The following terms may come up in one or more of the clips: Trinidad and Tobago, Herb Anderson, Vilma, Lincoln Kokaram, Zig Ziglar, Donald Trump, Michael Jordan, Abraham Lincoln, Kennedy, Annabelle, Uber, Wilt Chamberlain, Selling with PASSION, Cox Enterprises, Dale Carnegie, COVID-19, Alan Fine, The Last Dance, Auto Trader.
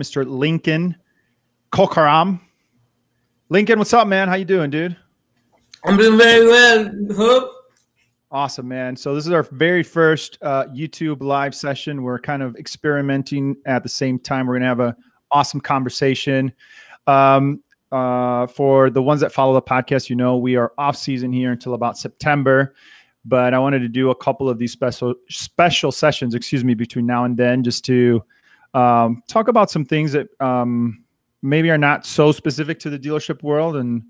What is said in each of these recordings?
Mr. Lincoln Kokaram. Lincoln, what's up, man? How you doing, dude? I'm doing very well, Hope. Awesome, man. So this is our very first YouTube live session. We're kind of experimenting at the same time. We're going to have an awesome conversation. For the ones that follow the podcast, you know we are off season here until about September. But I wanted to do a couple of these special sessions, excuse me, between now and then, just to talk about some things that maybe are not so specific to the dealership world, and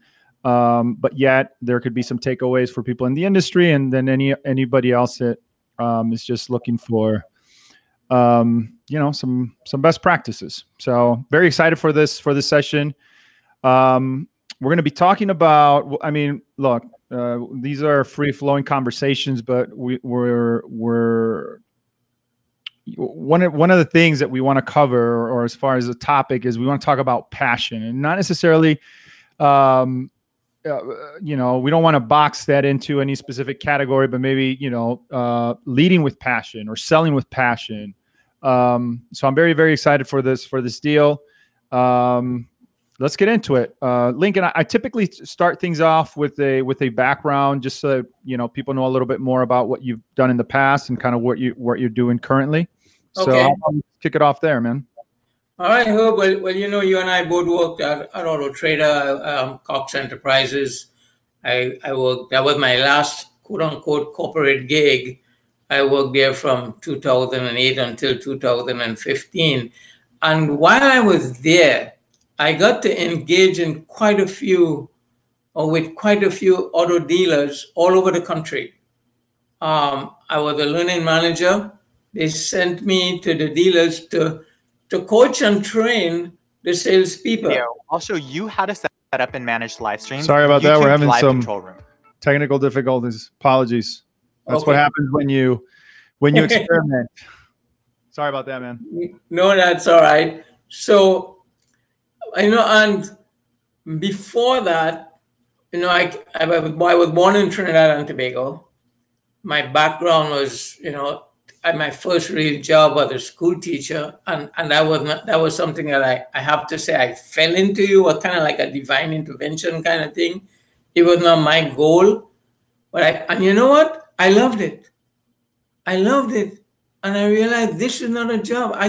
but yet there could be some takeaways for people in the industry, and then anybody else that is just looking for you know, some best practices. So very excited for this session. We're going to be talking about, I mean, look, these are free-flowing conversations, but we're one of the things that we want to cover, or as far as the topic is, we want to talk about passion, and not necessarily, you know, we don't want to box that into any specific category, but maybe, you know, leading with passion or selling with passion. So I'm very, very excited for this deal. Let's get into it. Lincoln, I typically start things off with a background, just so that, you know, people know a little bit more about what you've done in the past and kind of what you're doing currently. Okay. So I'll kick it off there, man. All right, Herb. Well, you know, you and I both worked at Auto Trader, Cox Enterprises. I worked, that was my last quote unquote corporate gig. I worked there from 2008 until 2015. And while I was there, I got to engage in with quite a few auto dealers all over the country. I was a learning manager. They sent me to the dealers to coach and train the salespeople. Also, you had to set up and manage live streams. Sorry about that. We're having some technical difficulties. Apologies. That's what happens when you experiment. Sorry about that, man. No, that's all right. So, you know, and before that, you know, I was born in Trinidad and Tobago. My background was, you know, my first real job was a school teacher, and that was something that I have to say I fell into, kind of like a divine intervention kind of thing. It was not my goal, but and you know what? I loved it. I loved it, and I realized this is not a job. I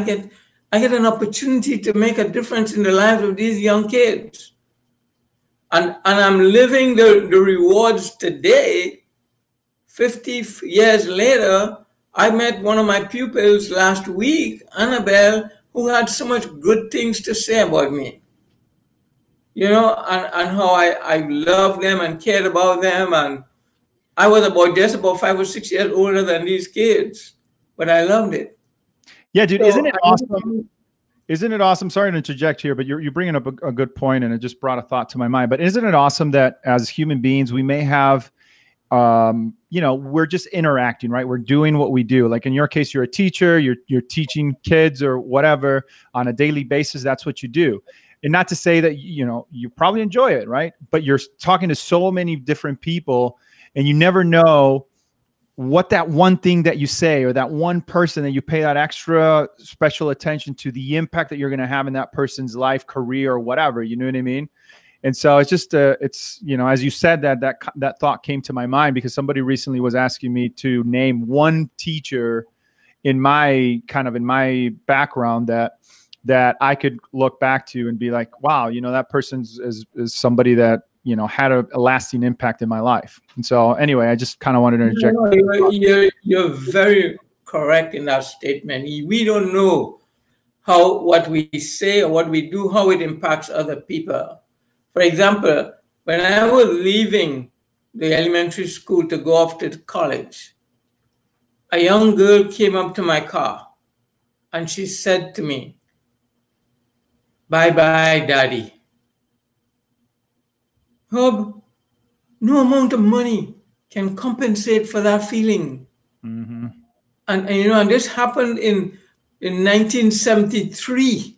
get an opportunity to make a difference in the lives of these young kids. And I'm living the rewards today. 50 years later, I met one of my pupils last week, Annabelle, who had so much good things to say about me. You know, and how I loved them and cared about them. And I was just about 5 or 6 years older than these kids, but I loved it. Yeah, dude, isn't it awesome? Isn't it awesome? Sorry to interject here, but you're bringing up a good point, and it just brought a thought to my mind. But isn't it awesome that as human beings, we may have, you know, we're just interacting, right? We're doing what we do. Like in your case, you're a teacher, you're teaching kids or whatever on a daily basis. That's what you do. And not to say that, you know, you probably enjoy it, right? But you're talking to so many different people, and you never know what that one thing that you say, or that one person that you pay that extra special attention to, the impact that you're going to have in that person's life, career, or whatever, you know what I mean? And so it's just, it's, you know, as you said that thought came to my mind, because somebody recently was asking me to name one teacher in my background that I could look back to and be like, wow, you know, that person's is somebody that, you know, had a lasting impact in my life. And so anyway, I just kind of wanted to interject. You're very correct in that statement. We don't know how what we say or what we do, how it impacts other people. For example, when I was leaving the elementary school to go off to college, a young girl came up to my car and she said to me, "Bye-bye, Daddy." Herb, no amount of money can compensate for that feeling. Mm-hmm. And you know, and this happened in 1973.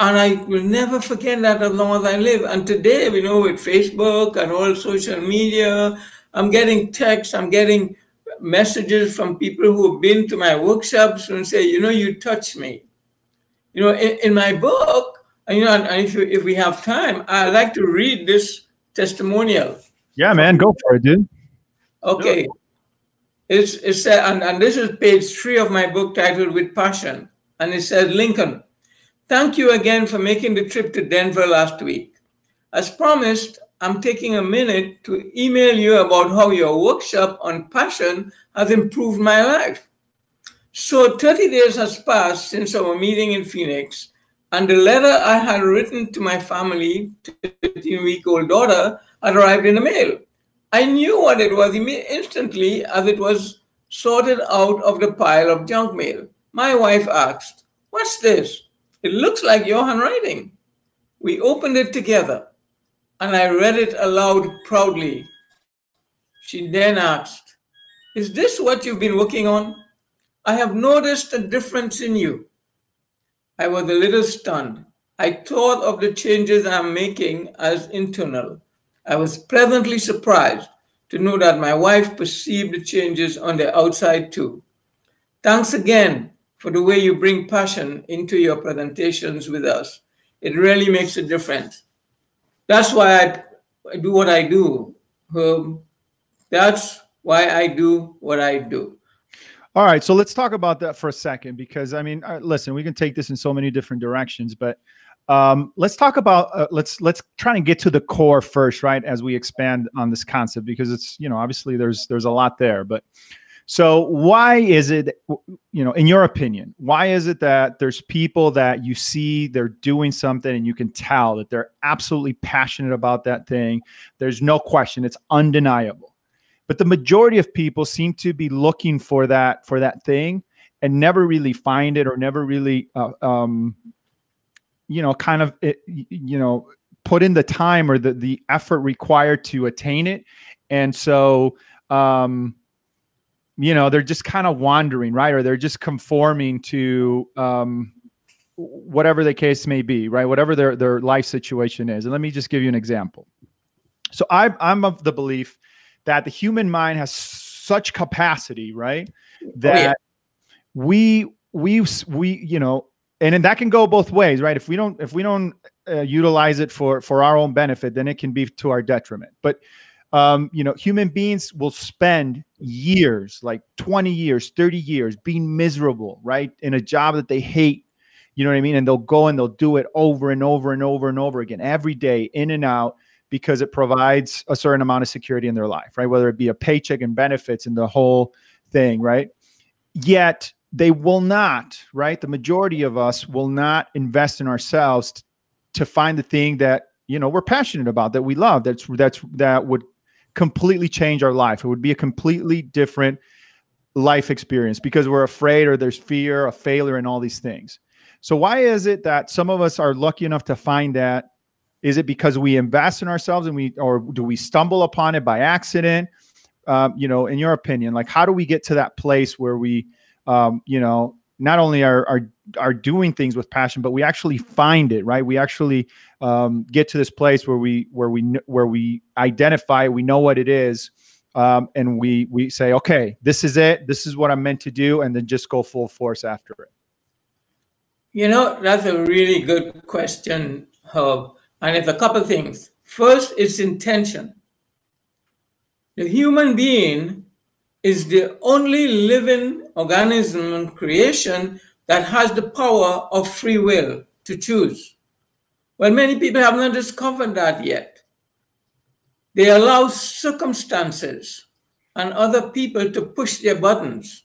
And I will never forget that as long as I live. And today, you know, with Facebook and all social media, I'm getting texts, I'm getting messages from people who have been to my workshops and say, you know, you touched me. You know, in my book, you know, and if we have time, I'd like to read this testimonial. Yeah, man, go for it, dude. Okay. Sure. It said, and this is page 3 of my book titled With Passion. And it says, Lincoln, thank you again for making the trip to Denver last week. As promised, I'm taking a minute to email you about how your workshop on passion has improved my life. So 30 days has passed since our meeting in Phoenix, and the letter I had written to my family, 13-week-old daughter, had arrived in the mail. I knew what it was instantly as it was sorted out of the pile of junk mail. My wife asked, "What's this? It looks like your handwriting." We opened it together, and I read it aloud proudly. She then asked, "Is this what you've been working on? I have noticed a difference in you." I was a little stunned. I thought of the changes I'm making as internal. I was pleasantly surprised to know that my wife perceived the changes on the outside too. Thanks again for the way you bring passion into your presentations with us. It really makes a difference. That's why I do what I do. That's why I do what I do. All right, so let's talk about that for a second, because I mean, listen, we can take this in so many different directions, but let's talk about, let's try and get to the core first, right? As we expand on this concept, because it's, you know, obviously there's a lot there, but so why is it, you know, in your opinion, why is it that there's people that you see, they're doing something and you can tell that they're absolutely passionate about that thing? There's no question. It's undeniable. But the majority of people seem to be looking for that thing and never really find it, or never really, you know, kind of, you know, put in the time or the effort required to attain it. And so, you know, they're just kind of wandering, right? Or they're just conforming to whatever the case may be, right? Whatever their life situation is. And let me just give you an example. So I'm of the belief that the human mind has such capacity, right? That we, you know, and that can go both ways, right? If we don't utilize it for our own benefit, then it can be to our detriment. But you know, human beings will spend years, like 20 years, 30 years, being miserable, right, in a job that they hate. You know what I mean? And they'll go and they'll do it over and over and over and over again, every day, in and out, because it provides a certain amount of security in their life, right? Whether it be a paycheck and benefits and the whole thing, right? Yet they will not, right? The majority of us will not invest in ourselves to find the thing that, you know, we're passionate about, that we love, that would completely change our life. It would be a completely different life experience, because we're afraid, or there's fear of failure and all these things. So why is it that some of us are lucky enough to find that? Is it because we invest in ourselves, and or do we stumble upon it by accident? You know, in your opinion, like, how do we get to that place where we, you know, not only are doing things with passion, but we actually find it, right? We actually get to this place where we identify, we know what it is, and we say, okay, this is it, this is what I'm meant to do, and then just go full force after it. You know, that's a really good question, Herb, and it's a couple of things. First, it's intention. The human being is the only living organism in creation that has the power of free will to choose. Well, many people have not discovered that yet. They allow circumstances and other people to push their buttons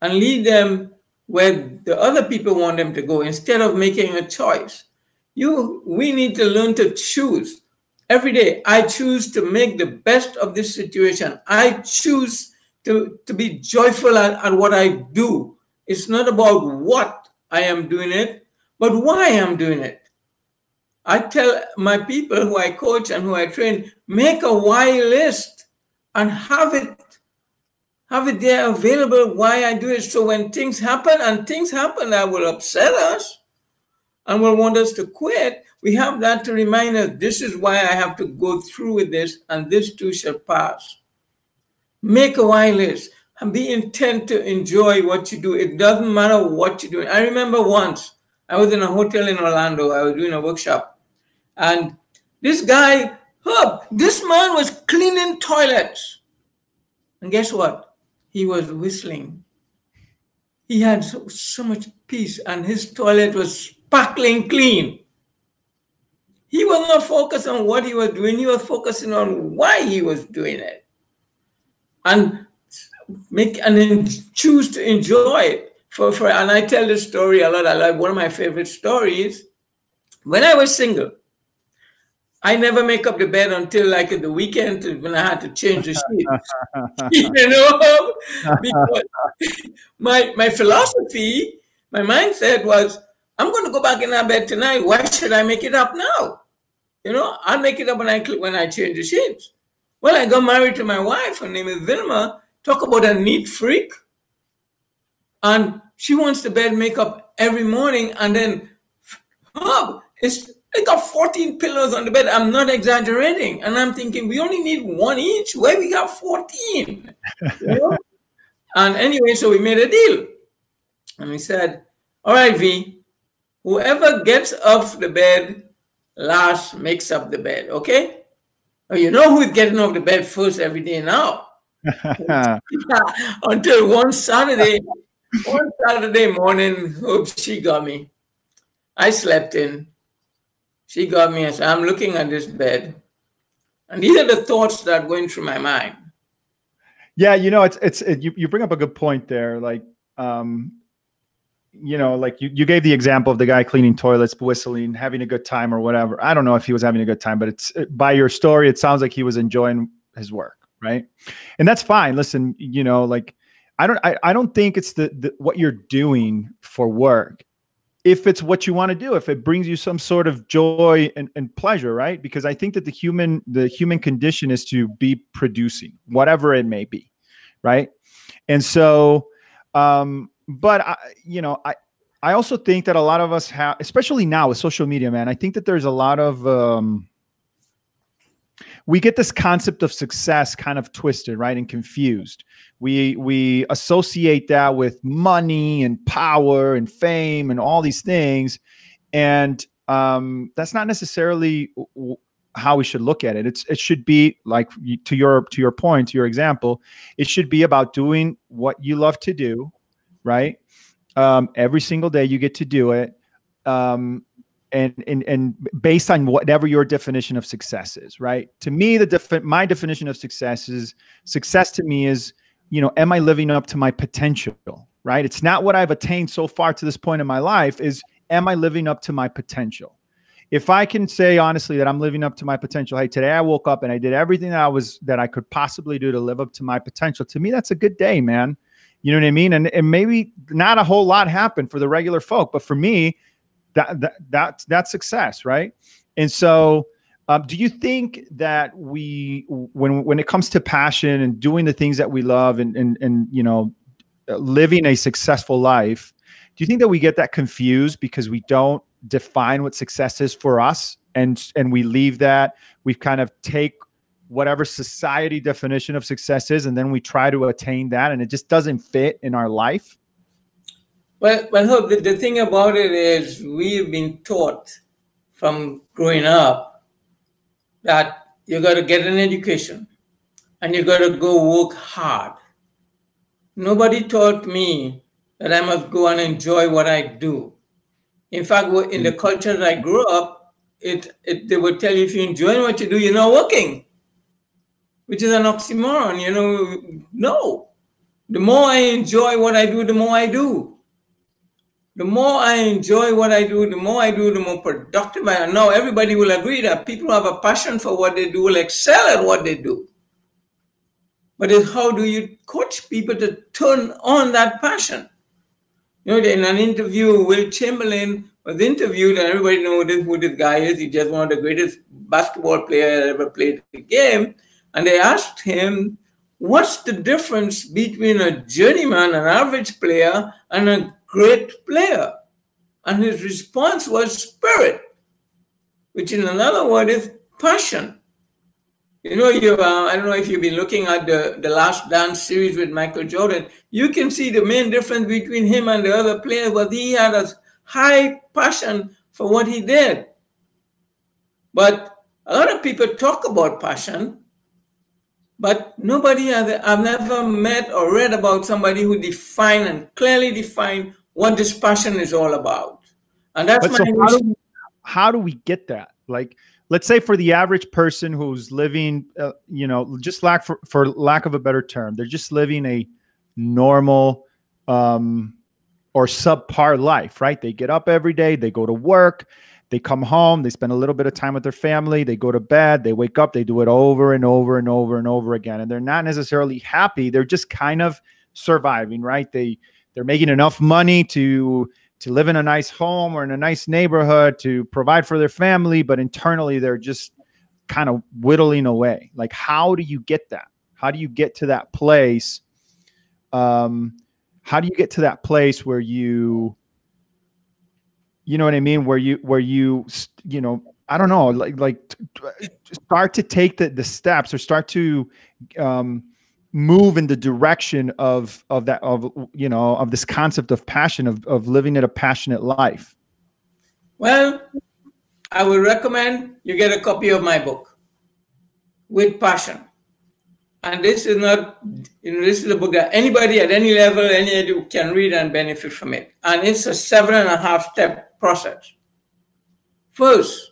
and lead them where the other people want them to go, instead of making a choice. We need to learn to choose. Every day, I choose to make the best of this situation. I choose to be joyful at what I do. It's not about what I am doing it, but why I'm doing it. I tell my people who I coach and who I train, make a why list and have it there available, why I do it. So when things happen, and things happen that will upset us and will want us to quit, we have that to remind us, this is why I have to go through with this, and this too shall pass. Make a why list and be intent to enjoy what you do. It doesn't matter what you're doing. I remember once I was in a hotel in Orlando. I was doing a workshop. And this guy, Herb, this man was cleaning toilets. And guess what? He was whistling. He had so much peace, and his toilet was sparkling clean. He was not focused on what he was doing. He was focusing on why he was doing it, and choose to enjoy it. And I tell this story a lot. I like one of my favorite stories. When I was single, I never make up the bed until like at the weekend when I had to change the sheets, you know, because my philosophy, my mindset was, I'm going to go back in that bed tonight. Why should I make it up now? You know, I'll make it up when I change the sheets. Well, I got married to my wife. Her name is Vilma. Talk about a neat freak. And she wants the bed makeup every morning. And then, oh, I got 14 pillows on the bed. I'm not exaggerating. And I'm thinking, we only need one each. Where we got 14? You know? And anyway, so we made a deal. And we said, all right, V, whoever gets off the bed last makes up the bed, okay? Well, you know who's getting off the bed first every day now. Until one Saturday morning, oops, she got me. I slept in. She got me, and so I'm looking at this bed. And these are the thoughts that are going through my mind. Yeah, you know, you bring up a good point there. Like, you know, like you gave the example of the guy cleaning toilets, whistling, having a good time or whatever. I don't know if he was having a good time, but by your story, it sounds like he was enjoying his work, right? And that's fine. Listen, you know, like I don't think it's what you're doing for work. If it's what you want to do, if it brings you some sort of joy and pleasure, right? Because I think that the human condition is to be producing, whatever it may be, right? And so, but I also think that a lot of us have, especially now with social media, man, I think that there's a lot of, we get this concept of success kind of twisted, right? And confused. We associate that with money and power and fame and all these things. And, that's not necessarily how we should look at it. It should be like, to your point, to your example, it should be about doing what you love to do, right? Every single day you get to do it. And based on whatever your definition of success is, right? To me, my definition of success is, success to me is, you know, am I living up to my potential, right? It's not what I've attained so far to this point in my life, is am I living up to my potential? If I can say honestly that I'm living up to my potential, hey, today I woke up and I did everything that I could possibly do to live up to my potential. To me, that's a good day, man. You know what I mean? And maybe not a whole lot happened for the regular folk, but for me, that's success, right? And so, do you think that when it comes to passion and doing the things that we love and you know, living a successful life, do you think that we get that confused because we don't define what success is for us, and we leave that, we kind of take whatever society definition of success is, and then we try to attain that, and it just doesn't fit in our life? Well, Herb, the thing about it is, we've been taught from growing up that you got to get an education and you got to go work hard. Nobody taught me that I must go and enjoy what I do. In fact, in the culture that I grew up, they would tell you, if you're enjoying what you do, you're not working, which is an oxymoron, you know. No, the more I enjoy what I do, the more I do. The more I enjoy what I do, the more I do, the more productive I am. Now, everybody will agree that people who have a passion for what they do will excel at what they do. But it's, how do you coach people to turn on that passion? You know, in an interview, Wilt Chamberlain was interviewed, and everybody knows who this guy is. He's just one of the greatest basketball players that ever played the game. And they asked him, what's the difference between a journeyman, an average player, and a great player? And his response was spirit, which in another word is passion. You know, I don't know if you've been looking at the Last Dance series with Michael Jordan. You can see the main difference between him and the other players was he had a, high passion for what he did. But a lot of people talk about passion, but nobody, I've never met or read about somebody who defined and clearly defined what this passion is all about. And that's my question. How do we get that? Like, let's say for the average person who's living, you know, just for lack of a better term, they're just living a normal or subpar life, right? They get up every day, they go to work, they come home, they spend a little bit of time with their family, they go to bed, they wake up, they do it over and over and over and over again. And they're not necessarily happy. They're just kind of surviving, right? They're making enough money to live in a nice home or in a nice neighborhood, to provide for their family, but internally they're just kind of whittling away. Like, how do you get that? How do you get to that place? How do you get to that place where you know what I mean? Where you, you know, I don't know, like start to take the steps, or start to, move in the direction of this concept of passion, of living a passionate life? Well, I would recommend you get a copy of my book, With Passion. And this is not, you know, this is a book that anybody at any level, any age can read and benefit from it. And it's a 7.5-step process. First,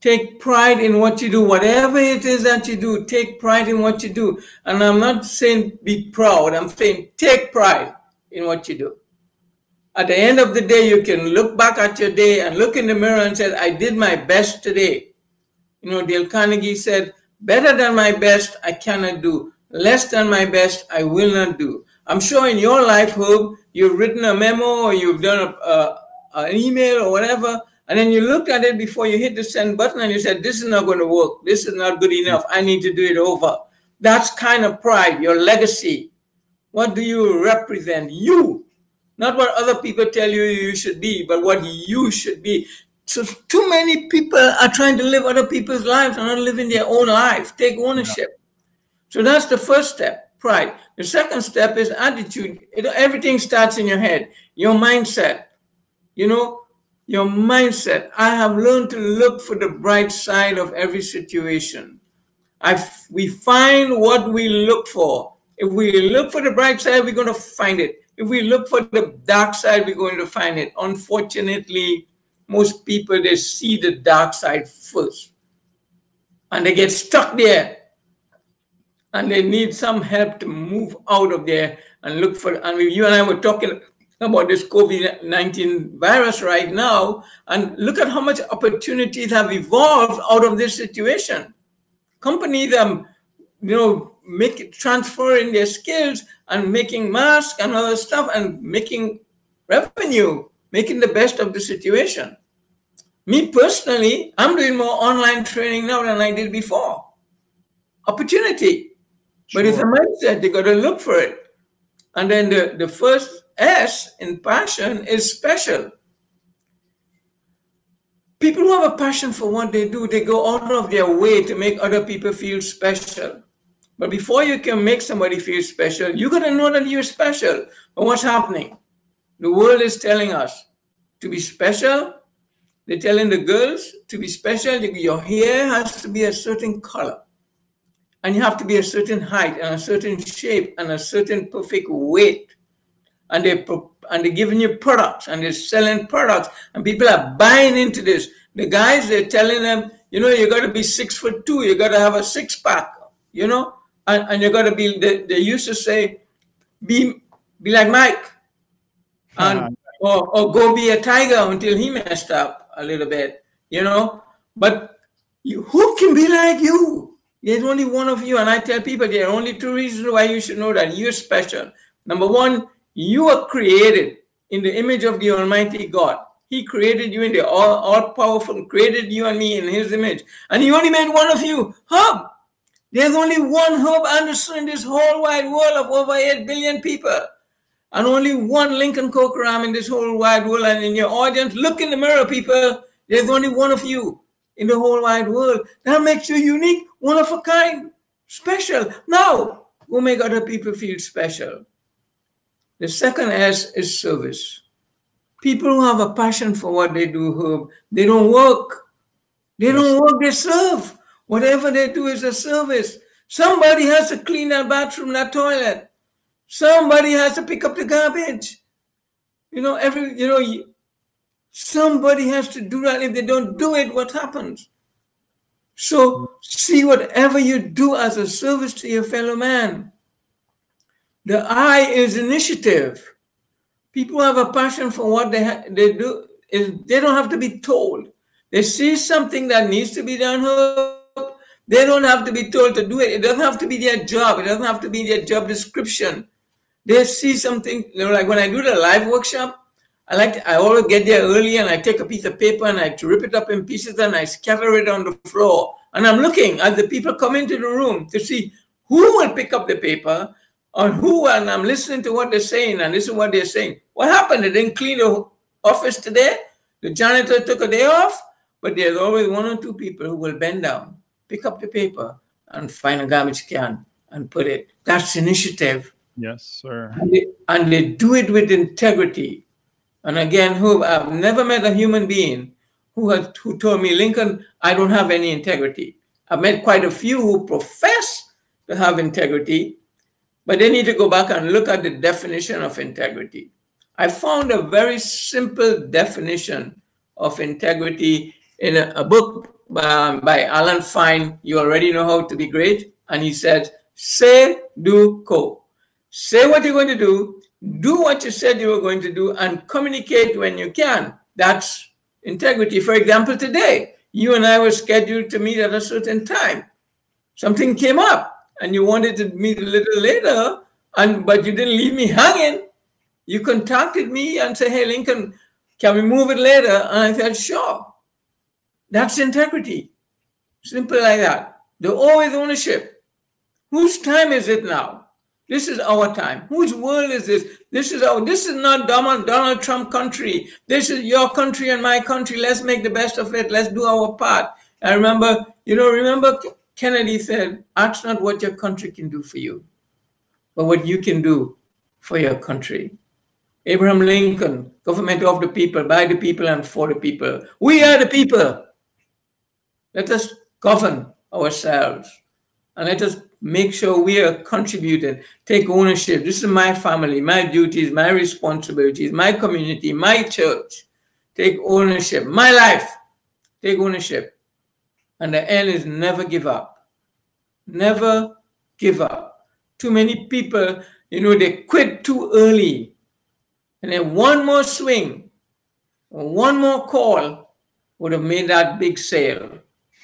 take pride in what you do. Whatever it is that you do, take pride in what you do. And I'm not saying be proud. I'm saying take pride in what you do. At the end of the day, you can look back at your day and look in the mirror and say, I did my best today. You know, Dale Carnegie said, better than my best, I cannot do. Less than my best, I will not do. I'm sure in your life, Hope, you've written a memo or you've done an email or whatever, and then you looked at it before you hit the send button and you said, this is not going to work. This is not good enough. I need to do it over. That's kind of pride, your legacy. What do you represent? You. Not what other people tell you you should be, but what you should be. So too many people are trying to live other people's lives and not living their own life. Take ownership. Yeah. So that's the first step, pride. The second step is attitude. Everything starts in your head, your mindset, you know. Your mindset. I have learned to look for the bright side of every situation. We find what we look for. If we look for the bright side, we're going to find it. If we look for the dark side, we're going to find it. Unfortunately, most people, they see the dark side first. And they get stuck there. And they need some help to move out of there and look for, and you and I were talking about this COVID-19 virus right now, and look at how much opportunities have evolved out of this situation. Companies are, you know, transferring their skills and making masks and other stuff and making revenue, making the best of the situation. Me personally, I'm doing more online training now than I did before. Opportunity. Sure. But it's a mindset, you got to look for it. And then the first S in passion is special. People who have a passion for what they do, they go out of their way to make other people feel special. But before you can make somebody feel special, you got to know that you're special. But what's happening? The world is telling us to be special. They're telling the girls to be special. Your hair has to be a certain color. And you have to be a certain height and a certain shape and a certain perfect weight. And they're giving you products and they're selling products and people are buying into this. The guys, they're telling them, you know, you got to be 6'2", you got to have a six-pack, you know, and you got to be, they used to say, be like Mike, and or go be a tiger until he messed up a little bit, you know. But who can be like you? There's only one of you, and I tell people there are only two reasons why you should know that you're special. Number one, you are created in the image of the Almighty God. He created you in the all-powerful, created you and me in his image. And he only made one of you, Herb. There's only one Herb Anderson in this whole wide world of over 8 billion people. And only one Lincoln Kokaram in this whole wide world. And in your audience, look in the mirror, people. There's only one of you in the whole wide world. That makes you unique, one of a kind, special. Now, we'll make other people feel special. The second S is service. People who have a passion for what they do, Herb, they don't work. They don't work, they serve. Whatever they do is a service. Somebody has to clean that bathroom, that toilet. Somebody has to pick up the garbage. You know, somebody has to do that. If they don't do it, what happens? So see whatever you do as a service to your fellow man. The I is initiative. People have a passion for what they do. They don't have to be told. They see something that needs to be done. They don't have to be told to do it. It doesn't have to be their job. It doesn't have to be their job description. They see something, you know, like when I do the live workshop, I always get there early and I take a piece of paper and I rip it up in pieces and I scatter it on the floor. And I'm looking at the people come into the room to see who will pick up the paper and I'm listening to what they're saying, and this is what they're saying. What happened? They didn't clean the office today. The janitor took a day off, but there's always one or two people who will bend down, pick up the paper and find a garbage can and put it. That's initiative. Yes, sir. And they do it with integrity. And again, I've never met a human being who told me, Lincoln, I don't have any integrity. I've met quite a few who profess to have integrity, but they need to go back and look at the definition of integrity. I found a very simple definition of integrity in a book by Alan Fine, You Already Know How to Be Great. And he says, say, do, go. Say what you're going to do. Do what you said you were going to do and communicate when you can. That's integrity. For example, today, you and I were scheduled to meet at a certain time. Something came up and you wanted to meet a little later, but you didn't leave me hanging. You contacted me and said, hey, Lincoln, can we move it later? And I said, sure. That's integrity. Simple like that. The O is ownership. Whose time is it now? This is our time. Whose world is this? This is not Donald Trump country. This is your country and my country. Let's make the best of it. Let's do our part. I remember, remember Kennedy said, ask not what your country can do for you, but what you can do for your country. Abraham Lincoln, government of the people, by the people and for the people. We are the people. Let us govern ourselves and let us make sure we are contributing, take ownership. This is my family, my duties, my responsibilities, my community, my church. Take ownership. My life, take ownership. And the end is never give up. Never give up. Too many people, they quit too early. And then one more swing, one more call would have made that big sale.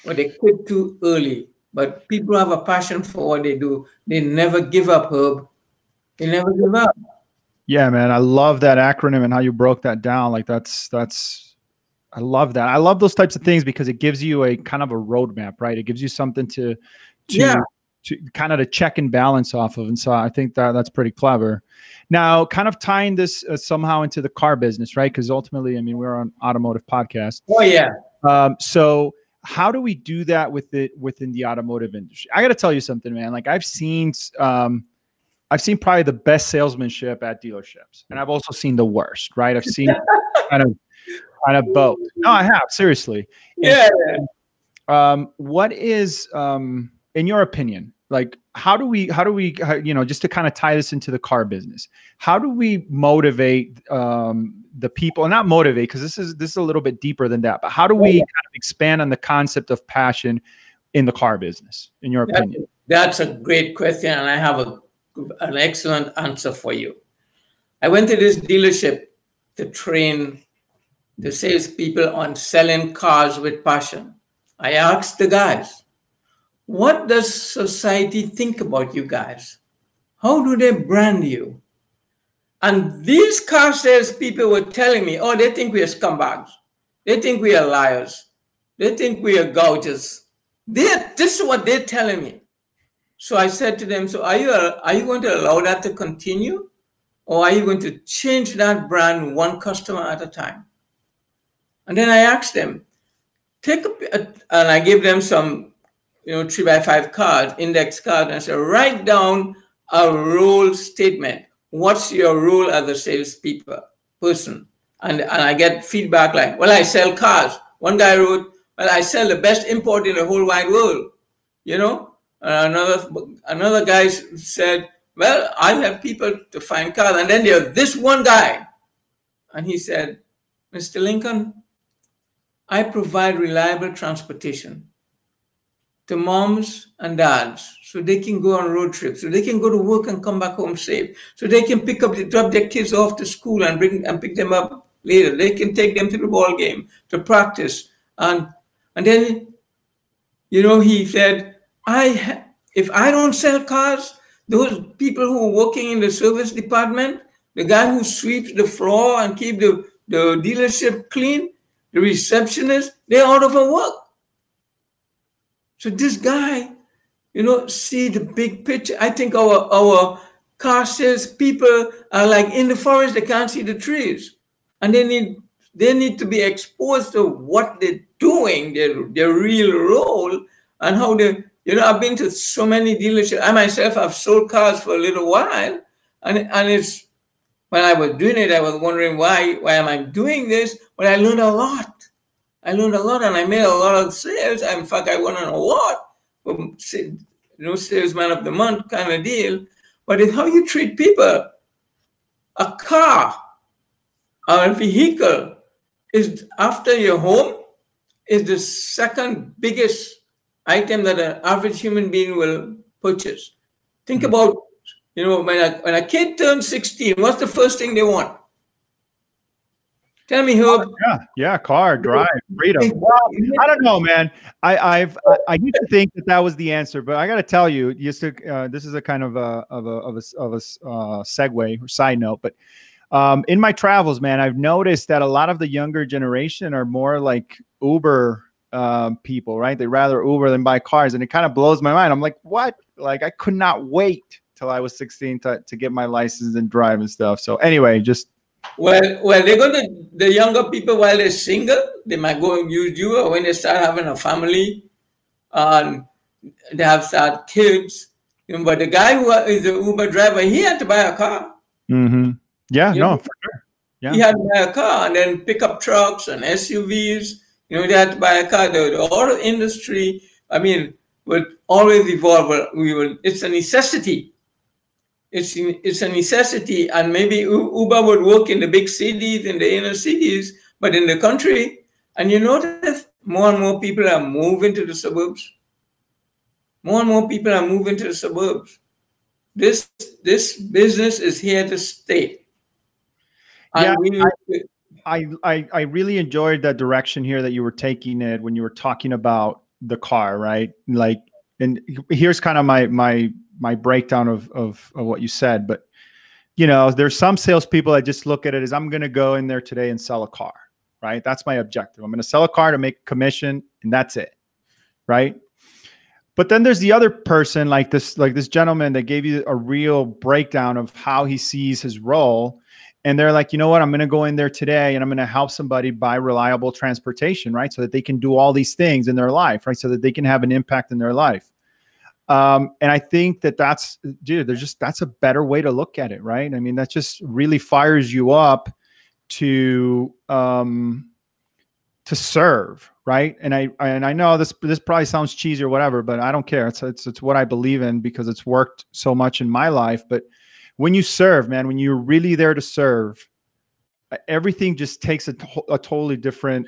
But they quit too early. But people have a passion for what they do. They never give up, Herb. They never give up. Yeah, man. I love that acronym and how you broke that down. Like I love that. I love those types of things because it gives you a kind of a roadmap, right? It gives you something to kind of to check and balance off of. And so I think that's pretty clever. Now, kind of tying this somehow into the car business, right? Because ultimately, I mean, we're on automotive podcast. Oh, yeah. So how do we do that with it within the automotive industry? I got to tell you something, man. Like I've seen probably the best salesmanship at dealerships, and I've also seen the worst, right? I've seen kind of both. No, I have, seriously. Yeah. And, what is, in your opinion, like how do we, just to kind of tie this into the car business, how do we motivate, the people, and not motivate, because this is a little bit deeper than that, but how do we kind of expand on the concept of passion in the car business, in your opinion? That's a great question, and I have an excellent answer for you. I went to this dealership to train the salespeople on selling cars with passion. I asked the guys, what does society think about you guys? How do they brand you? And these car sales people were telling me, oh, they think we are scumbags. They think we are liars. They think we are gougers. This is what they're telling me. So I said to them, so are you going to allow that to continue? Or are you going to change that brand one customer at a time? And then I asked them, and I gave them some 3x5 cards, index cards, and I said, write down a role statement. What's your role as a salesperson? and I get feedback like, well, I sell cars. One guy wrote, well, I sell the best import in the whole wide world, you know. And another guy said, well, I help people to find cars. And then there's this one guy, and he said, Mr. Lincoln, I provide reliable transportation to moms and dads so they can go on road trips, so they can go to work and come back home safe, so they can drop their kids off to school and pick them up later. They can take them to the ball game to practice. And then, you know, he said, if I don't sell cars, those people who are working in the service department, the guy who sweeps the floor and keeps the dealership clean, the receptionist, they're out of work. So this guy, you know, see the big picture. I think our car sales people are like in the forest, they can't see the trees. And they need to be exposed to what they're doing, their real role, and how they, you know, I've been to so many dealerships. I myself have sold cars for a little while, and it's, when I was doing it, I was wondering why am I doing this? But I learned a lot. I learned a lot, and I made a lot of sales. In fact, I won an award for, you know, Salesman of the Month kind of deal. But it's how you treat people. A car or a vehicle is, after your home, is the second biggest item that an average human being will purchase. Think about, you know, when a kid turns 16, what's the first thing they want? Tell me, Herb. Yeah, car, drive, freedom. Well, I don't know, man. I used to think that was the answer, but I got to tell you, this is a kind of a segue or side note, but in my travels, man, I've noticed that a lot of the younger generation are more like Uber people, right? They rather Uber than buy cars, and it kind of blows my mind. I'm like, what? Like, I could not wait till I was 16 to get my license and drive and stuff. So anyway, just well, they're going to, the younger people, while they're single, they might go and use you, or when they start having a family and they have start kids, you know. But the guy who is the Uber driver, he had to buy a car. Mm-hmm. Yeah, you know, for sure. Yeah, he had to buy a car, and then pickup trucks and SUVs. You know, they had to buy a car. The auto industry, I mean, would always evolve. It's a necessity. It's a necessity, and maybe Uber would work in the big cities, in the inner cities, but in the country, and you notice more and more people are moving to the suburbs. More and more people are moving to the suburbs. This business is here to stay. And yeah, I really enjoyed that direction here that you were taking it when you were talking about the car, right? Like, and here's kind of my breakdown of what you said, but you know, there's some salespeople that just look at it as, I'm going to go in there today and sell a car, right? That's my objective. I'm going to sell a car to make commission, and that's it, right? But then there's the other person, like this gentleman that gave you a real breakdown of how he sees his role. And they're like, you know what? I'm going to go in there today and I'm going to help somebody buy reliable transportation, right? So that they can do all these things in their life, right? So that they can have an impact in their life. And I think that's, dude, that's a better way to look at it, right? I mean, that just really fires you up to serve, right? And I know this probably sounds cheesy or whatever, but I don't care. It's what I believe in, because it's worked so much in my life. But when you serve, man, when you're really there to serve, everything just takes a totally different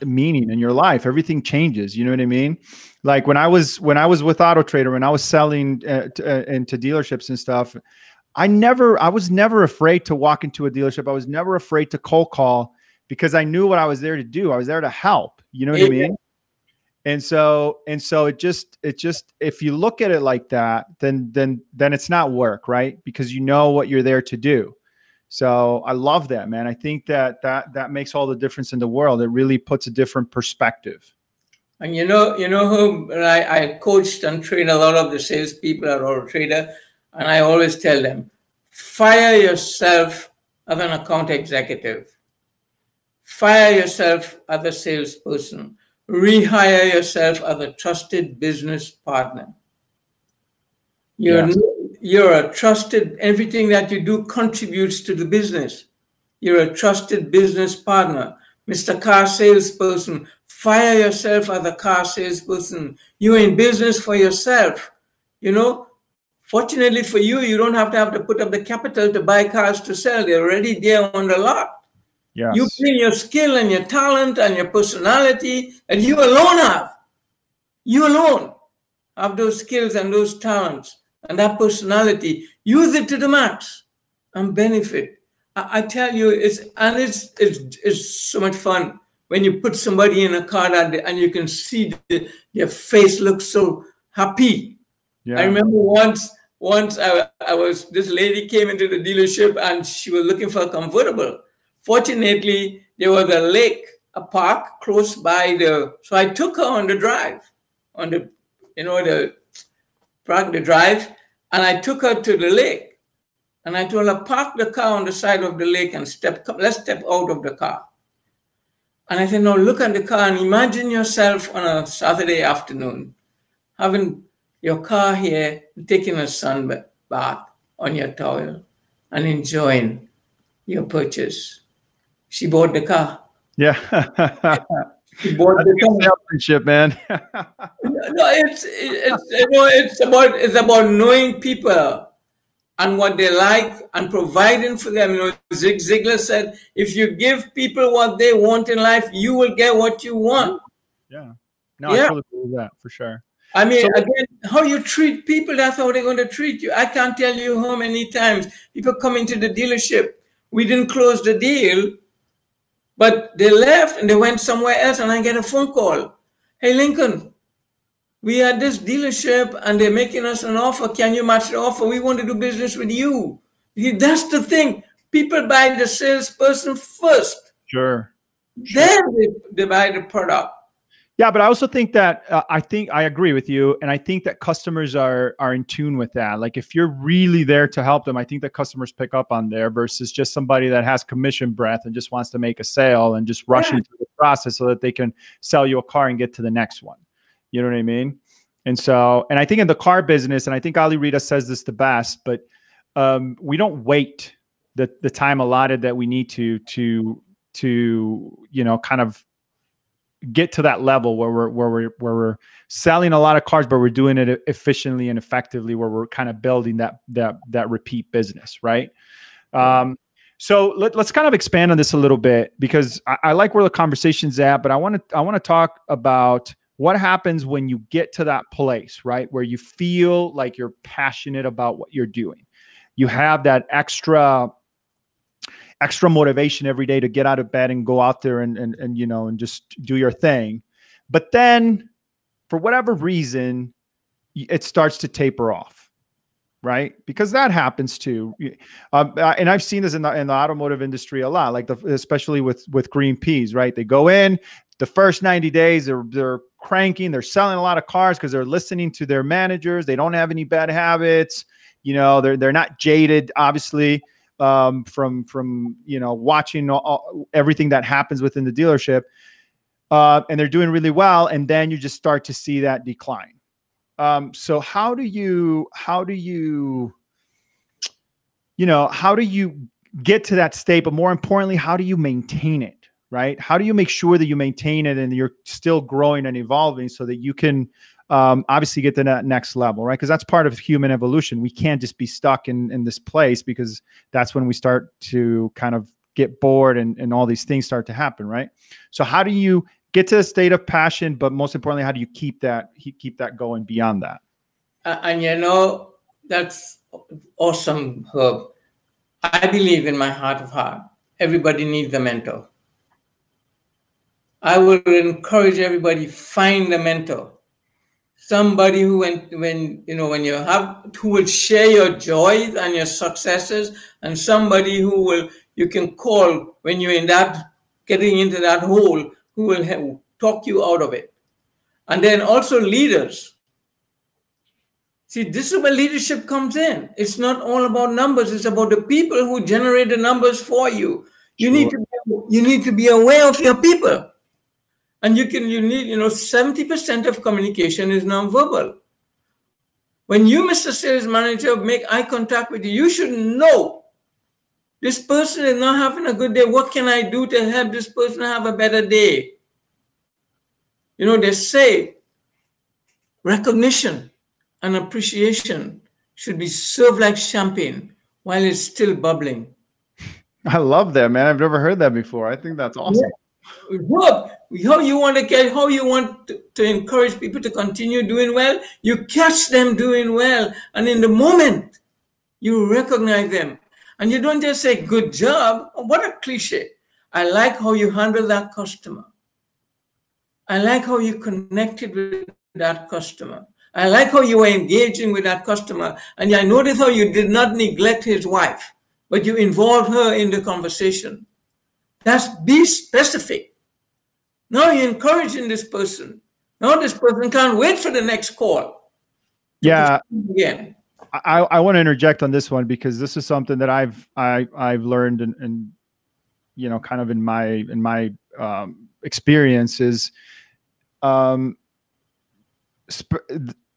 meaning in your life. Everything changes. You know what I mean? Like when I was with Auto Trader, when I was selling into dealerships and stuff, I was never afraid to walk into a dealership. I was never afraid to cold call, because I knew what I was there to do. I was there to help. You know what I mean? And so it just, if you look at it like that, then it's not work, right? Because you know what you're there to do. So I love that, man. I think that makes all the difference in the world. It really puts a different perspective. And you know who I coached and trained a lot of the salespeople at Auto Trader, and I always tell them, fire yourself as an account executive. Fire yourself as a salesperson. Rehire yourself as a trusted business partner. You're a trusted, everything that you do contributes to the business. You're a trusted business partner. Mr. Car Salesperson, fire yourself as a car salesperson. You're in business for yourself. You know, fortunately for you, you don't have to put up the capital to buy cars to sell. They're already there on the lot. Yes. You bring your skill and your talent and your personality, and you alone have. You alone have those skills and those talents and that personality. Use it to the max and benefit. I tell you, it's so much fun when you put somebody in a car and you can see their face looks so happy. Yeah. I remember once this lady came into the dealership and she was looking for a convertible. Fortunately, there was a lake, a park close by the, so I took her on the drive, on the, you know, the drive, and I took her to the lake. And I told her, park the car on the side of the lake and let's step out of the car. And I said, now look at the car and imagine yourself on a Saturday afternoon, having your car here, taking a sun bath on your towel and enjoying your purchase. She bought the car. Yeah. She bought the car. Man. No, it's about knowing people and what they like and providing for them. You know, Zig Ziglar said, if you give people what they want in life, you will get what you want. Yeah. No, yeah. I totally agree with that for sure. I mean, so, again, how you treat people, that's how they're going to treat you. I can't tell you how many times people come into the dealership. We didn't close the deal, but they left and they went somewhere else, and I get a phone call. Hey, Lincoln, we had this dealership and they're making us an offer. Can you match the offer? We want to do business with you. That's the thing. People buy the salesperson first. Sure. Then they buy the product. Yeah, but I also think that I agree with you. And I think that customers are in tune with that. Like if you're really there to help them, I think that customers pick up on there versus just somebody that has commission breath and just wants to make a sale and just rushing through the process so that they can sell you a car and get to the next one. You know what I mean? And so, and I think in the car business, and I think Ali Rita says this the best, but we don't wait the time allotted that we need to, you know, kind of get to that level where we're selling a lot of cars, but we're doing it efficiently and effectively, where we're kind of building that repeat business, right? So let's kind of expand on this a little bit, because I like where the conversation's at, but I want to talk about what happens when you get to that place, right? Where you feel like you're passionate about what you're doing. You have that extra motivation every day to get out of bed and go out there and you know, and just do your thing. But then for whatever reason, it starts to taper off, right? Because that happens too. And I've seen this in the automotive industry a lot, like especially with green peas, right? They go in the first 90 days, they're cranking, they're selling a lot of cars because they're listening to their managers. They don't have any bad habits. You know, they're not jaded, obviously, from you know, watching everything that happens within the dealership. And they're doing really well. And then you just start to see that decline. So how do you get to that state? But more importantly, how do you maintain it? Right? How do you make sure that you maintain it and you're still growing and evolving so that you can obviously get to that next level, right? Because that's part of human evolution. We can't just be stuck in this place, because that's when we start to kind of get bored and all these things start to happen, right? So how do you get to a state of passion, but most importantly, how do you keep that going beyond that? And you know, that's awesome, Herb. I believe in my heart of heart, everybody needs a mentor. I would encourage everybody, find a mentor, somebody who, who will share your joys and your successes, and somebody who will, you can call when you're in that, getting into that hole, who will talk you out of it. And then also leaders. See, this is where leadership comes in. It's not all about numbers. It's about the people who generate the numbers for you. You sure. You need to be aware of your people. And you need 70% of communication is nonverbal. When you, Mr. Sales Manager, make eye contact with you, you should know This person is not having a good day. What can I do to help this person have a better day? You know, they say recognition and appreciation should be served like champagne while it's still bubbling. I love that, man. I've never heard that before. I think that's awesome. Yeah. Look, how you want to get, how you want to encourage people to continue doing well, you catch them doing well. And in the moment, you recognize them. And you don't just say, good job. What a cliche. I like how you handle that customer. I like how you connected with that customer. I like how you were engaging with that customer. And I noticed how you did not neglect his wife, but you involved her in the conversation. That's be specific. Now you're encouraging this person. Now this person can't wait for the next call. Yeah. Again. I want to interject on this one because this is something that I've learned and you know, kind of in my experiences,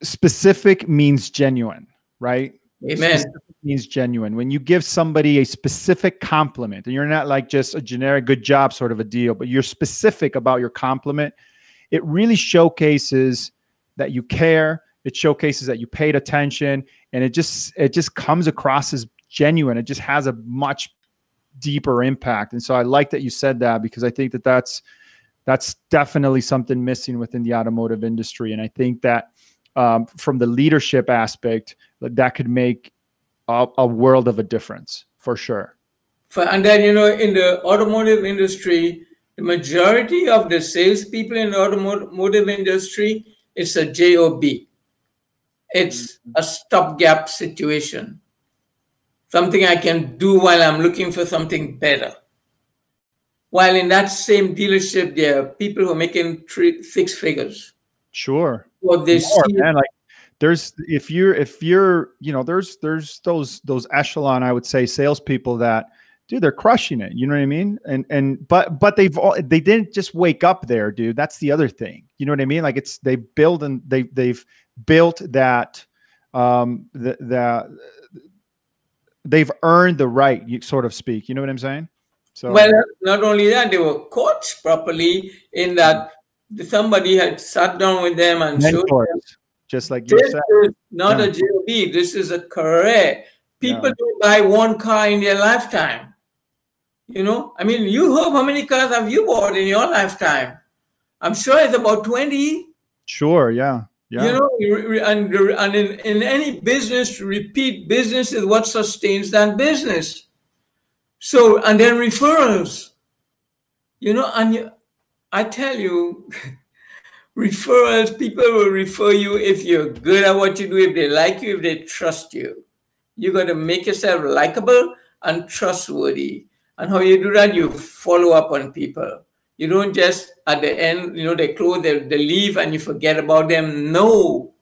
specific means genuine, right? Amen. Specific means genuine. When you give somebody a specific compliment and you're not like just a generic good job sort of a deal, but you're specific about your compliment, it really showcases that you care. It showcases that you paid attention, and it just comes across as genuine. It just has a much deeper impact. And so I like that you said that because I think that that's definitely something missing within the automotive industry. And I think that from the leadership aspect, that could make a world of a difference for sure. And then, you know, in the automotive industry, the majority of the salespeople in the automotive industry, it's a job. It's a stopgap situation, something I can do while I'm looking for something better. While in that same dealership, there are people who are making 6 figures. Sure. What they see, man, like there's if you're you know there's those echelon, I would say, salespeople that, dude, they're crushing it. You know what I mean? But they didn't just wake up there, dude. That's the other thing. You know what I mean? Like it's they've built that, they've earned the right, you sort of speak. You know what I'm saying? So, well, not only that, they were coached properly in that somebody had sat down with them and mentors, showed them, just like you said. This is not a job. This is a career. People don't buy one car in their lifetime. You know, I mean, you hope, how many cars have you bought in your lifetime? I'm sure it's about 20. Sure. Yeah. Yeah. You know, and in any business, repeat business is what sustains that business. So, and then referrals, you know, and I tell you, referrals, people will refer you if you're good at what you do, if they like you, if they trust you. You got to make yourself likable and trustworthy. And how you do that, you follow up on people. You don't just, at the end, you know, they close, they leave and you forget about them. No.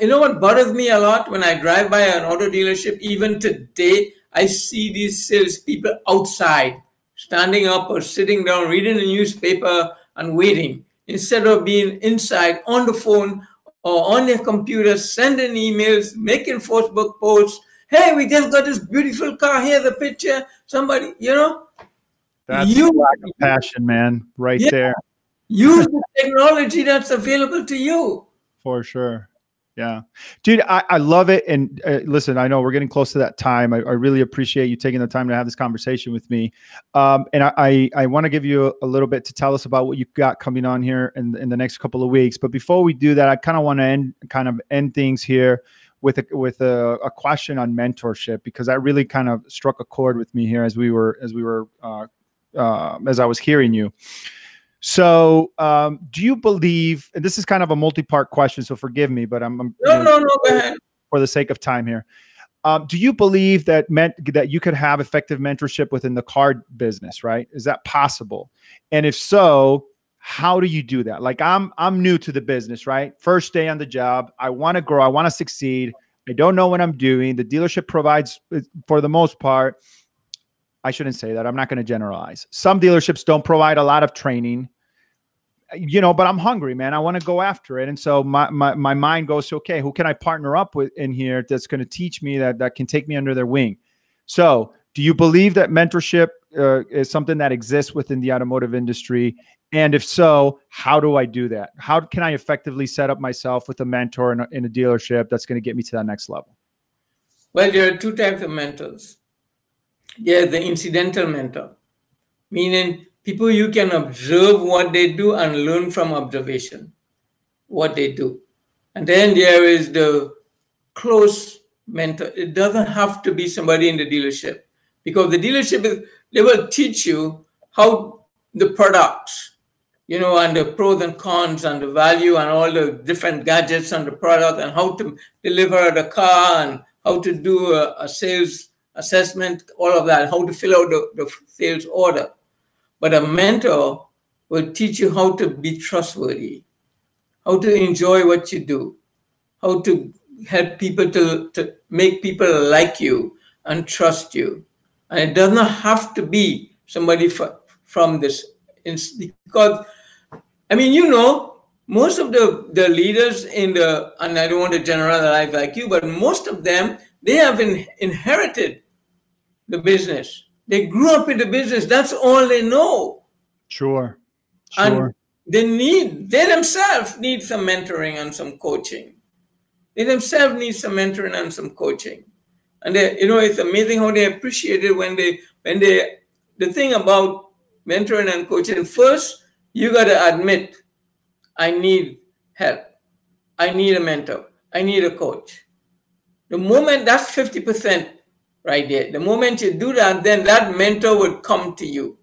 You know what bothers me a lot when I drive by an auto dealership? Even today, I see these salespeople outside, standing up or sitting down, reading the newspaper and waiting, instead of being inside on the phone or on their computer, sending emails, making Facebook posts. Hey, we just got this beautiful car. Here's a picture. Somebody, you know. That's a lack of passion, man, right there. Use the technology that's available to you. For sure. Yeah. Dude, I love it. And listen, I know we're getting close to that time. I really appreciate you taking the time to have this conversation with me. And I want to give you a little bit to tell us about what you've got coming on here in the next couple of weeks. But before we do that, I kind of want to end things here with a question on mentorship, because that really kind of struck a chord with me here as I was hearing you. So, do you believe, and this is kind of a multi-part question, so forgive me, but I'm go ahead. For the sake of time here. Do you believe that you could have effective mentorship within the car business, right? Is that possible? And if so, how do you do that? Like I'm new to the business, right? First day on the job. I want to grow. I want to succeed. I don't know what I'm doing. The dealership provides, for the most part, I shouldn't say that. I'm not going to generalize. Some dealerships don't provide a lot of training, you know, but I'm hungry, man. I want to go after it. And so my mind goes to, okay, who can I partner up with in here that's going to teach me, that can take me under their wing? So Do you believe that mentorship is something that exists within the automotive industry? And if so, how do I do that? How can I effectively set up myself with a mentor in a dealership that's going to get me to that next level? Well, there are two types of mentors. There's the incidental mentor, meaning people you can observe what they do and learn from observation what they do. And then there is the close mentor. It doesn't have to be somebody in the dealership, because the dealership is, they will teach you how the products, you know, and the pros and cons and the value and all the different gadgets on the product and how to deliver the car and how to do a sales assessment, all of that, how to fill out the sales order. But a mentor will teach you how to be trustworthy, how to enjoy what you do, how to help people to make people like you and trust you. And it does not have to be somebody from this, because, I mean, you know, most of the leaders in the, and I don't want to generalize like you, but most of them, they have inherited the business. They grew up in the business. That's all they know. Sure. And they themselves need some mentoring and some coaching. They themselves need some mentoring and some coaching. And they, you know, it's amazing how they appreciate it when they, the thing about mentoring and coaching, first, you got to admit, I need help. I need a mentor. I need a coach. The moment, that's 50%. Right there. The moment you do that, then that mentor would come to you.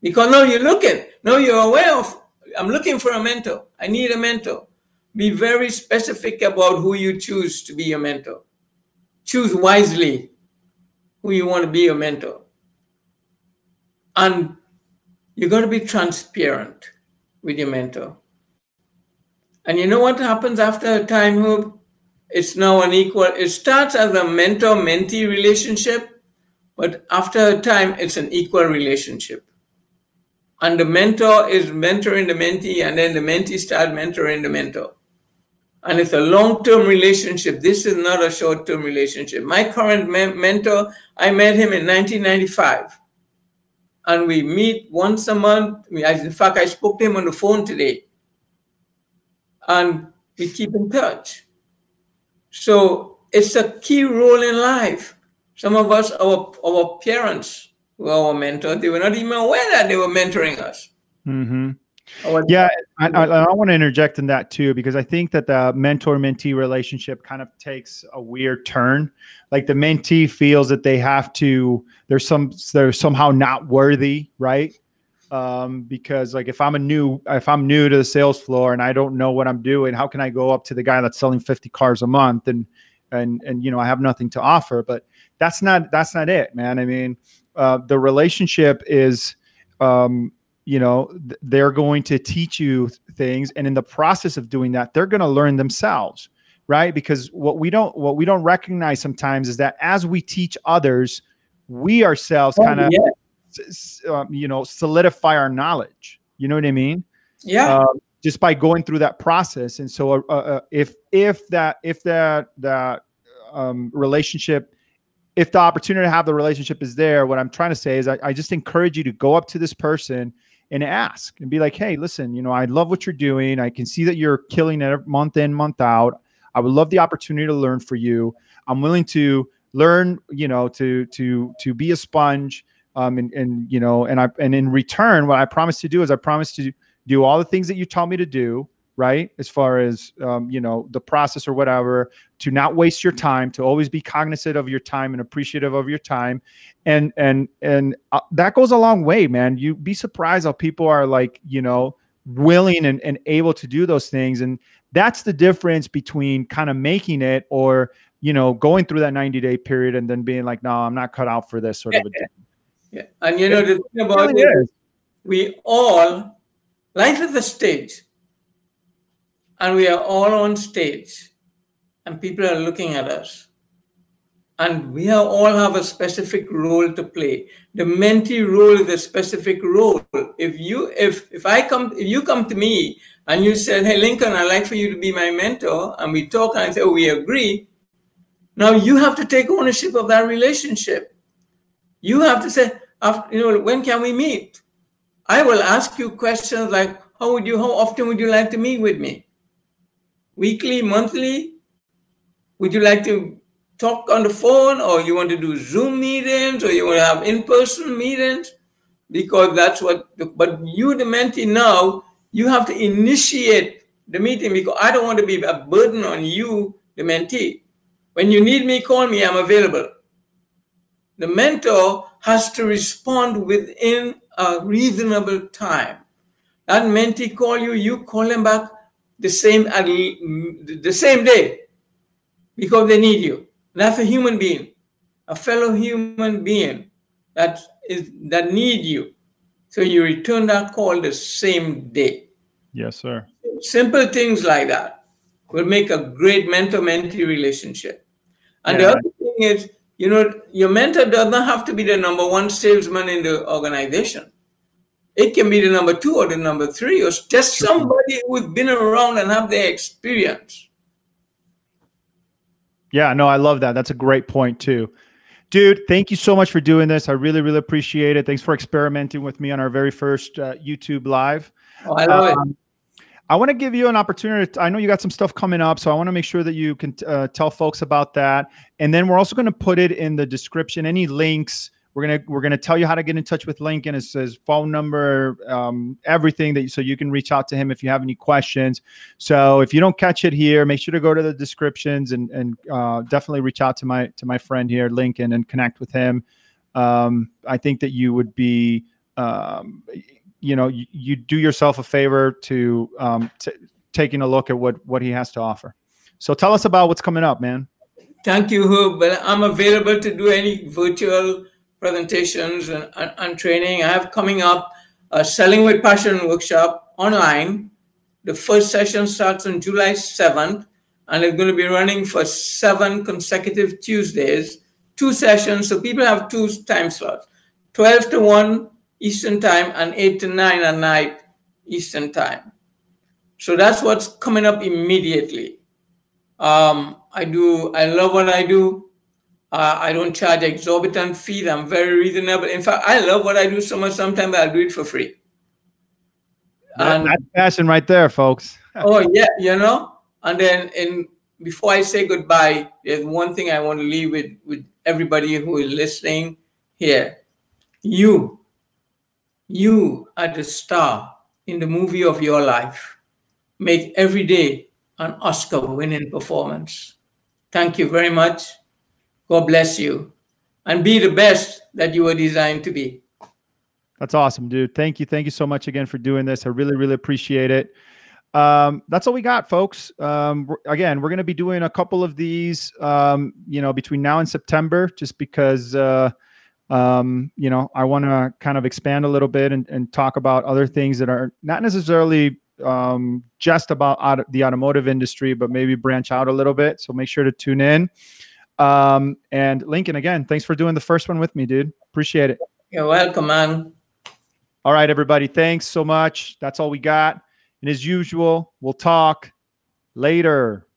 Because now you're looking. Now you're aware of, I'm looking for a mentor. I need a mentor. Be very specific about who you choose to be your mentor. Choose wisely who you want to be your mentor. And you're going to be transparent with your mentor. And you know what happens after a time, Hope? It's now an equal, it starts as a mentor-mentee relationship, but after a time, it's an equal relationship. And the mentor is mentoring the mentee, and then the mentee starts mentoring the mentor. And it's a long-term relationship. This is not a short-term relationship. My current mentor, I met him in 1995. And we meet once a month. In fact, I spoke to him on the phone today. And we keep in touch. So it's a key role in life. Some of us, our parents were our mentors. They were not even aware that they were mentoring us. Mm-hmm. Yeah, I want to interject in that too, because I think that the mentor-mentee relationship kind of takes a weird turn. Like the mentee feels that they have to, they're somehow not worthy, right? Because like if I'm new to the sales floor and I don't know what I'm doing, how can I go up to the guy that's selling 50 cars a month and you know, I have nothing to offer? But that's not it, man. I mean, the relationship is, you know, they're going to teach you things, and in the process of doing that, they're going to learn themselves, right? Because what we don't recognize sometimes is that as we teach others, we ourselves kind of, yeah, you know, solidify our knowledge. You know what I mean? Yeah. Just by going through that process. And so, if that relationship, if the opportunity to have the relationship is there, what I'm trying to say is, I just encourage you to go up to this person and ask and be like, hey, listen, you know, I love what you're doing. I can see that you're killing it month in, month out. I would love the opportunity to learn for you. I'm willing to learn, you know, to be a sponge. And you know, and in return, what I promise to do is I promise to do all the things that you taught me to do, right? As far as, you know, the process or whatever, to not waste your time, to always be cognizant of your time and appreciative of your time. And that goes a long way, man. You'd be surprised how people are, like, you know, willing and able to do those things. And that's the difference between kind of making it or, you know, going through that 90-day period and then being like, no, I'm not cut out for this sort of a thing. Yeah. And you know, the thing about it is, we all, life is a stage, and we are all on stage, and people are looking at us, and we are all have a specific role to play. The mentee role is a specific role. If you come to me and you said, hey, Lincoln, I'd like for you to be my mentor, and we talk and I say, oh, we agree. Now you have to take ownership of that relationship. You have to say, after, you know, when can we meet? I will ask you questions like, how often would you like to meet with me? Weekly, monthly? Would you like to talk on the phone, or you want to do Zoom meetings, or you want to have in-person meetings? Because that's what, but you, the mentee now, you have to initiate the meeting, because I don't want to be a burden on you, the mentee. When you need me, call me, I'm available. The mentor has to respond within a reasonable time. That mentee call you, you call them back the same day, because they need you. That's a human being, a fellow human being that need you. So you return that call the same day. Yes, sir. Simple things like that will make a great mentor-mentee relationship. And yeah, the other thing is, you know, your mentor does not have to be the #1 salesman in the organization. It can be the #2 or the #3, or just somebody who's been around and have their experience. Yeah, no, I love that. That's a great point too. Dude, thank you so much for doing this. I really, really appreciate it. Thanks for experimenting with me on our very first YouTube Live. Oh, I love it. I want to give you an opportunity. I know you got some stuff coming up, so I want to make sure that you can tell folks about that. And then we're also going to put it in the description, any links. We're gonna tell you how to get in touch with Lincoln. It says phone number, everything that you, so you can reach out to him if you have any questions. So if you don't catch it here, make sure to go to the descriptions and definitely reach out to my friend here, Lincoln, and connect with him. I think that you would be, you know, you do yourself a favor to taking a look at what he has to offer. So tell us about what's coming up, man. Thank you, Hub. But I'm available to do any virtual presentations and training. I have coming up a Selling with Passion workshop online. The first session starts on July 7th, and it's going to be running for 7 consecutive Tuesdays, 2 sessions. So people have 2 time slots, 12 to 1 Eastern time and 8 to 9 at night Eastern time. So that's what's coming up immediately. I love what I do. I don't charge exorbitant fees. I'm very reasonable. In fact, I love what I do so much. Sometimes I'll do it for free. And that's passion right there, folks. Oh yeah, you know. And then, before I say goodbye, there's one thing I want to leave with everybody who is listening here. You are the star in the movie of your life. Make every day an Oscar-winning performance. Thank you very much. God bless you, and be the best that you were designed to be. That's awesome, dude. Thank you. Thank you so much again for doing this. I really, really appreciate it. That's all we got, folks. Again, we're going to be doing a couple of these, you know, between now and September, just because, you know, I want to kind of expand a little bit and talk about other things that are not necessarily just about the automotive industry, but maybe branch out a little bit. So make sure to tune in. And Lincoln, again, thanks for doing the first one with me, dude. Appreciate it. You're welcome, man. All right, everybody. Thanks so much. That's all we got. And as usual, we'll talk later.